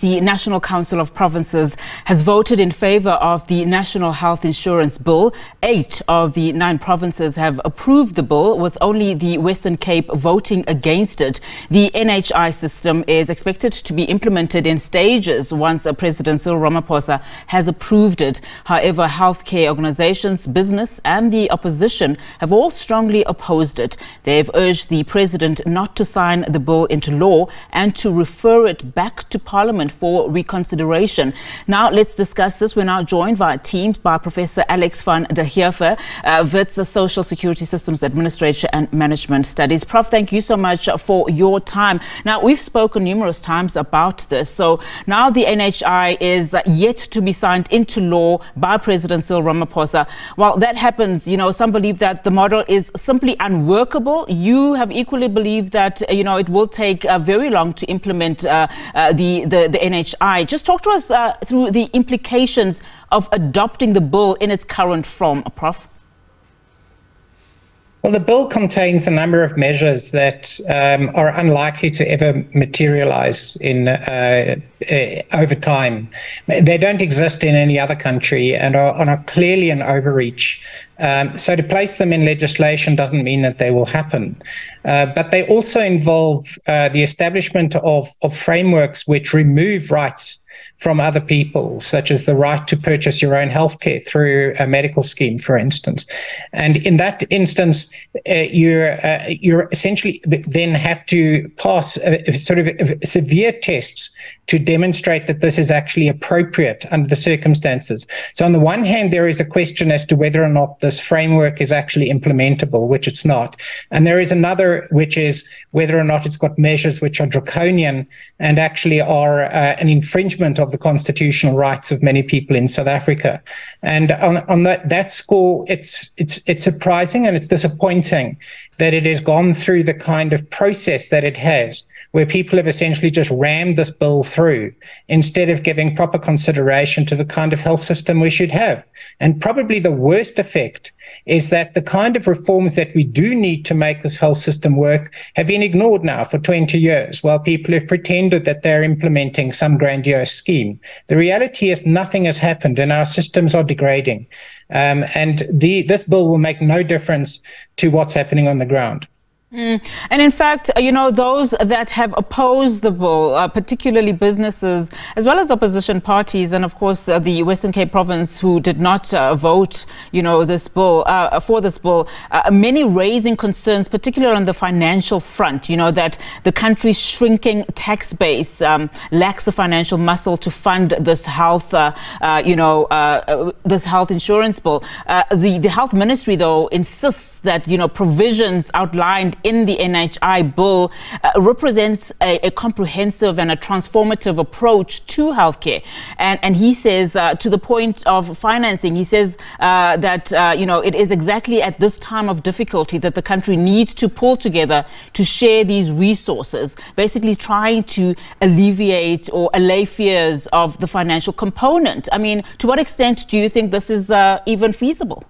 The National Council of Provinces has voted in favor of the National Health Insurance Bill. 8 of the 9 provinces have approved the bill, with only the Western Cape voting against it. The NHI system is expected to be implemented in stages once President Cyril Ramaphosa has approved it. However, healthcare organizations, business and the opposition have all strongly opposed it. They've urged the president not to sign the bill into law and to refer it back to Parliament for reconsideration. Now let's discuss this. We're now joined via Teams by Professor Alex van den Heever, Wits Social Security Systems Administration and Management Studies. Prof, thank you so much for your time. Now, we've spoken numerous times about this. So now the NHI is yet to be signed into law by President Cyril Ramaphosa. While that happens, you know, some believe that the model is simply unworkable. You have equally believed that, you know, it will take very long to implement the NHI. Just talk to us through the implications of adopting the bill in its current form, Prof. Well, the bill contains a number of measures that are unlikely to ever materialize in over time. They don't exist in any other country and are clearly an overreach. So to place them in legislation doesn't mean that they will happen. But they also involve the establishment of frameworks which remove rights from other people, such as the right to purchase your own healthcare through a medical scheme, for instance. And in that instance, you're essentially then have to pass a sort of severe tests to demonstrate that this is actually appropriate under the circumstances. So on the one hand, there is a question as to whether or not this framework is actually implementable, which it's not. And there is another, which is whether or not it's got measures which are draconian and actually are an infringement of the constitutional rights of many people in South Africa. And on that score, it's surprising and it's disappointing that it has gone through the kind of process that it has, where people have essentially just rammed this bill through instead of giving proper consideration to the kind of health system we should have. And probably the worst effect is that the kind of reforms that we do need to make this health system work have been ignored now for 20 years, while people have pretended that they're implementing some grandiose scheme. The reality is nothing has happened and our systems are degrading. And this bill will make no difference to what's happening on the ground. And in fact, you know, those that have opposed the bill, particularly businesses, as well as opposition parties, and of course the Western Cape province who did not vote, you know, this bill, many raising concerns, particularly on the financial front, you know, that the country's shrinking tax base lacks the financial muscle to fund this health, this health insurance bill. The health ministry, though, insists that, you know, provisions outlined in the NHI bill represents a comprehensive and a transformative approach to healthcare, and he says to the point of financing, he says that you know, it is exactly at this time of difficulty that the country needs to pull together to share these resources, basically trying to alleviate or allay fears of the financial component. I mean, to what extent do you think this is even feasible?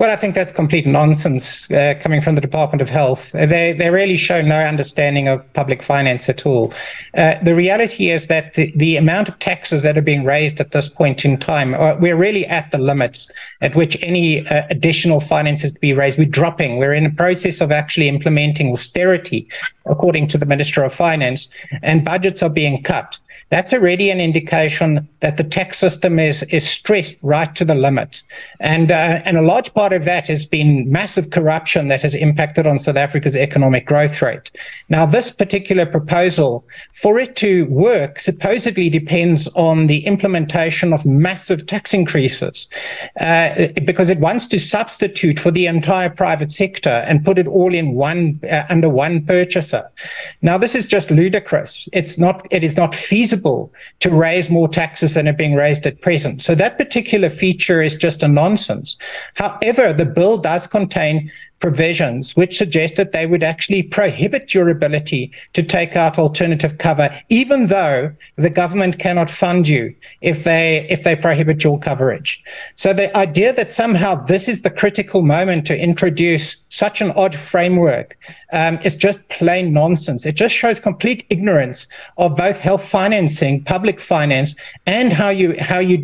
Well, I think that's complete nonsense coming from the Department of Health. They really show no understanding of public finance at all. The reality is that the amount of taxes that are being raised at this point in time, we're really at the limits at which any additional finances to be raised. We're dropping. We're in the process of actually implementing austerity, according to the Minister of Finance, and budgets are being cut. That's already an indication that the tax system is stressed right to the limit. And a large part of that has been massive corruption that has impacted on South Africa's economic growth rate. Now, this particular proposal, for it to work, supposedly depends on the implementation of massive tax increases, because it wants to substitute for the entire private sector and put it all in one under one purchaser. Now, this is just ludicrous. It is not feasible to raise more taxes than are being raised at present. So that particular feature is just a nonsense. However, the bill does contain provisions which suggested they would actually prohibit your ability to take out alternative cover, even though the government cannot fund you if they prohibit your coverage. So the idea that somehow this is the critical moment to introduce such an odd framework is just plain nonsense. It just shows complete ignorance of both health financing, public finance, and how you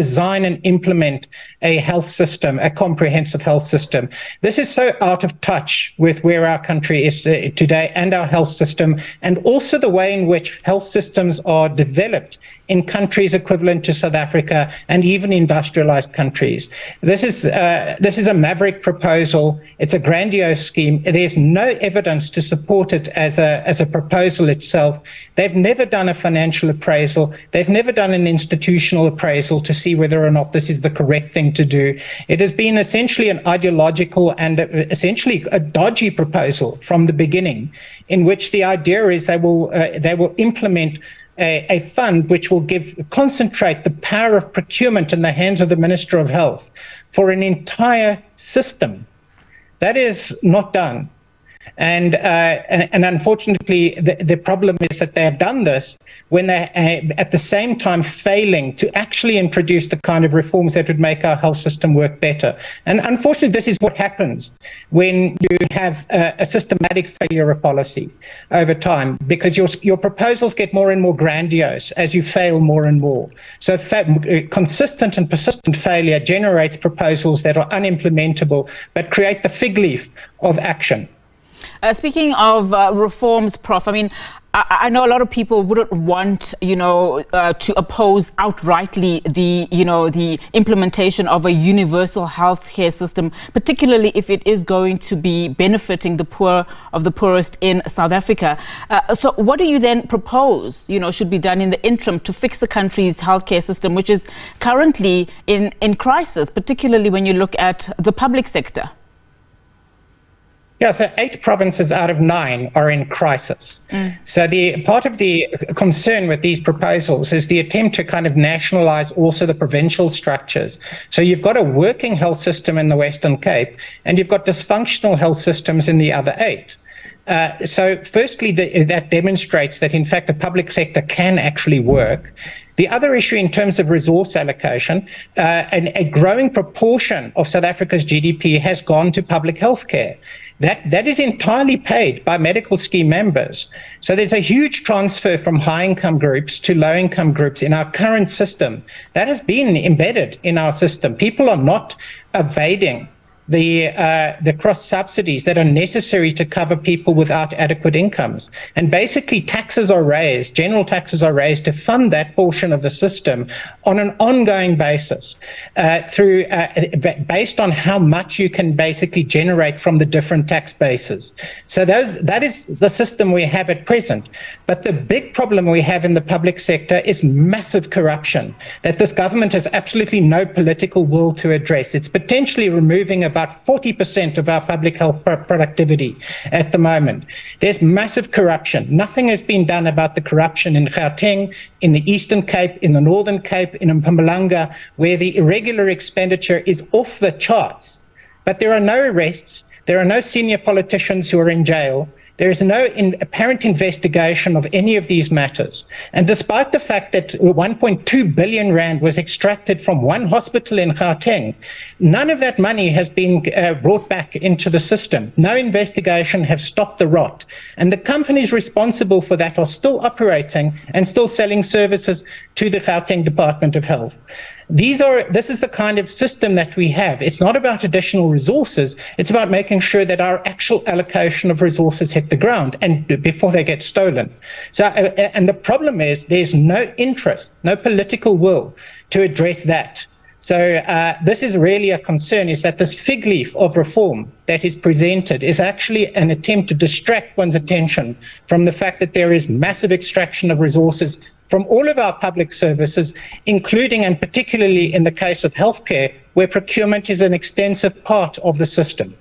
design and implement a health system, a comprehensive health system. This is so out of touch with where our country is today and our health system, and also the way in which health systems are developed in countries equivalent to South Africa and even industrialized countries. This is a maverick proposal. It's a grandiose scheme. There's no evidence to support it as a proposal itself. They've never done a financial appraisal. They've never done an institutional appraisal to see whether or not this is the correct thing to do. It has been essentially an ideological and essentially a dodgy proposal from the beginning, in which the idea is they will implement a fund which will concentrate the power of procurement in the hands of the Minister of Health for an entire system. That is not done. And unfortunately, the problem is that they have done this when they at the same time failing to actually introduce the kind of reforms that would make our health system work better. And unfortunately, this is what happens when you have a systematic failure of policy over time, because your proposals get more and more grandiose as you fail more and more. So consistent and persistent failure generates proposals that are unimplementable, but create the fig leaf of action. Speaking of reforms, Prof, I mean, I know a lot of people wouldn't want, to oppose outrightly the implementation of a universal health care system, particularly if it is going to be benefiting the poor of the poorest in South Africa. So what do you then propose, should be done in the interim to fix the country's healthcare system, which is currently in crisis, particularly when you look at the public sector? Yeah, so 8 provinces out of 9 are in crisis. Mm. So the part of the concern with these proposals is the attempt to kind of nationalize also the provincial structures. So you've got a working health system in the Western Cape, and you've got dysfunctional health systems in the other 8. So firstly, that demonstrates that, in fact, the public sector can actually work. The other issue in terms of resource allocation, and a growing proportion of South Africa's GDP has gone to public health care. That is entirely paid by medical scheme members. So there's a huge transfer from high-income groups to low-income groups in our current system. That has been embedded in our system. People are not evading the cross subsidies that are necessary to cover people without adequate incomes, and basically taxes are raised, general taxes are raised to fund that portion of the system on an ongoing basis, based on how much you can basically generate from the different tax bases. So that is the system we have at present. But the big problem we have in the public sector is massive corruption that this government has absolutely no political will to address. It's potentially removing about 40% of our public health productivity at the moment. There's massive corruption. Nothing has been done about the corruption in Gauteng, in the Eastern Cape, in the Northern Cape, in Mpumalanga, where the irregular expenditure is off the charts. But there are no arrests. There are no senior politicians who are in jail. There is no apparent investigation of any of these matters. And despite the fact that 1.2 billion rand was extracted from one hospital in Gauteng, none of that money has been brought back into the system. No investigation has stopped the rot. And the companies responsible for that are still operating and still selling services to the Gauteng Department of Health. This is the kind of system that we have. It's not about additional resources. It's about making sure that our actual allocation of resources hit the ground and before they get stolen. So, and the problem is there's no interest, no political will to address that. So this is really a concern, is that this fig leaf of reform that is presented is actually an attempt to distract one's attention from the fact that there is massive extraction of resources from all of our public services, including and particularly in the case of healthcare, where procurement is an extensive part of the system.